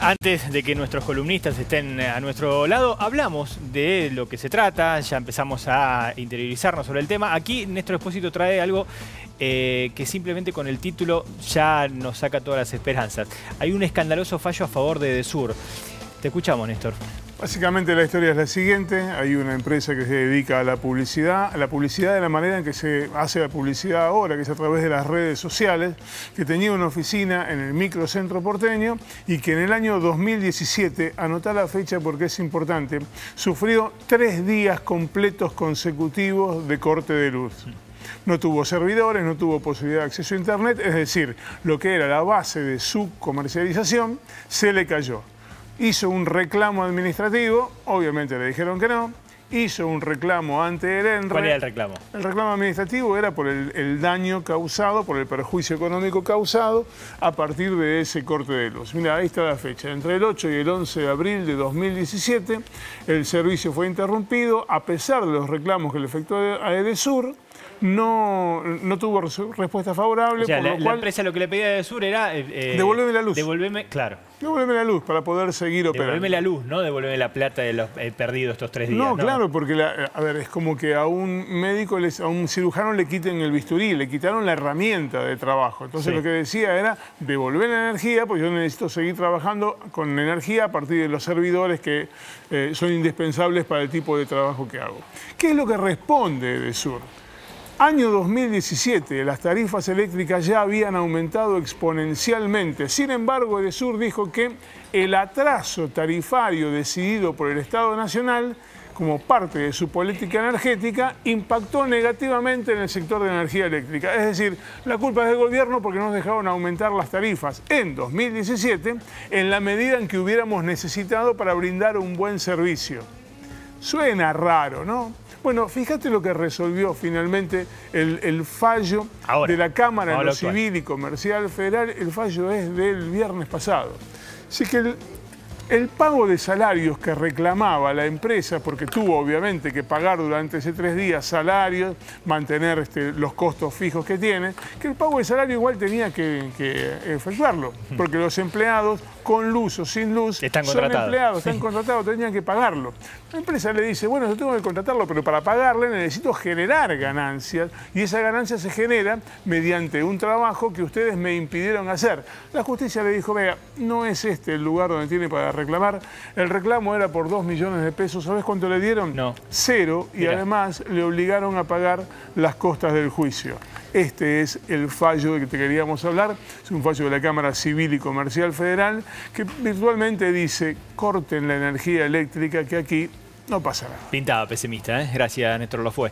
antes de que nuestros columnistas estén a nuestro lado, hablamos de lo que se trata, ya empezamos a interiorizarnos sobre el tema. Aquí Néstor Expósito trae algo que simplemente con el título ya nos saca todas las esperanzas. Hay un escandaloso fallo a favor de EDESUR. Te escuchamos, Néstor. Básicamente la historia es la siguiente. Hay una empresa que se dedica a la publicidad de la manera en que se hace la publicidad ahora, que es a través de las redes sociales, que tenía una oficina en el microcentro porteño y que en el año 2017, anotá la fecha porque es importante, sufrió 3 días completos consecutivos de corte de luz. No tuvo servidores, no tuvo posibilidad de acceso a internet, es decir, lo que era la base de su comercialización se le cayó. Hizo un reclamo administrativo, obviamente le dijeron que no. Hizo un reclamo ante el ENRE. ¿Cuál era el reclamo? El reclamo administrativo era por el daño causado, por el perjuicio económico causado a partir de ese corte de luz. Mira, ahí está la fecha. Entre el 8 y el 11 de abril de 2017, el servicio fue interrumpido. A pesar de los reclamos que le efectuó a EDESUR, no tuvo respuesta favorable. O sea, por lo cual, la empresa lo que le pedía a EDESUR era... devolveme la luz. Devolveme, claro. Devolveme la luz para poder seguir operando. Devolveme la luz, no devolveme la plata de los perdidos estos 3 días. No, ¿no? Claro, porque es como que a un médico, a un cirujano le quiten el bisturí, le quitaron la herramienta de trabajo. Entonces sí. Lo que decía era devolver la energía, porque yo necesito seguir trabajando con energía a partir de los servidores que son indispensables para el tipo de trabajo que hago. ¿Qué es lo que responde EDESUR? Año 2017, las tarifas eléctricas ya habían aumentado exponencialmente. Sin embargo, EDESUR dijo que el atraso tarifario decidido por el Estado Nacional como parte de su política energética impactó negativamente en el sector de energía eléctrica. Es decir, la culpa es del gobierno porque nos dejaron aumentar las tarifas en 2017 en la medida en que hubiéramos necesitado para brindar un buen servicio. Suena raro, ¿no? Bueno, fíjate lo que resolvió finalmente el fallo de la Cámara de lo Civil y Comercial Federal. El fallo es del viernes pasado. Así que el pago de salarios que reclamaba la empresa, porque tuvo obviamente que pagar durante esos 3 días salarios, mantener los costos fijos que tiene, que el pago de salario igual tenía que efectuarlo, porque los empleados, con luz o sin luz, están contratados, tenían que pagarlo. La empresa le dice, bueno, yo tengo que contratarlo, pero para pagarle necesito generar ganancias, y esa ganancia se genera mediante un trabajo que ustedes me impidieron hacer. La justicia le dijo, vea, no es este el lugar donde tiene para reclamar. El reclamo era por 2 millones de pesos. ¿Sabés cuánto le dieron? No. Cero. Y mirá, además le obligaron a pagar las costas del juicio. Este es el fallo del que te queríamos hablar. Es un fallo de la Cámara Civil y Comercial Federal que virtualmente dice corten la energía eléctrica que aquí no pasará. Pintaba pesimista, ¿eh? Gracias, Néstor, lo fue.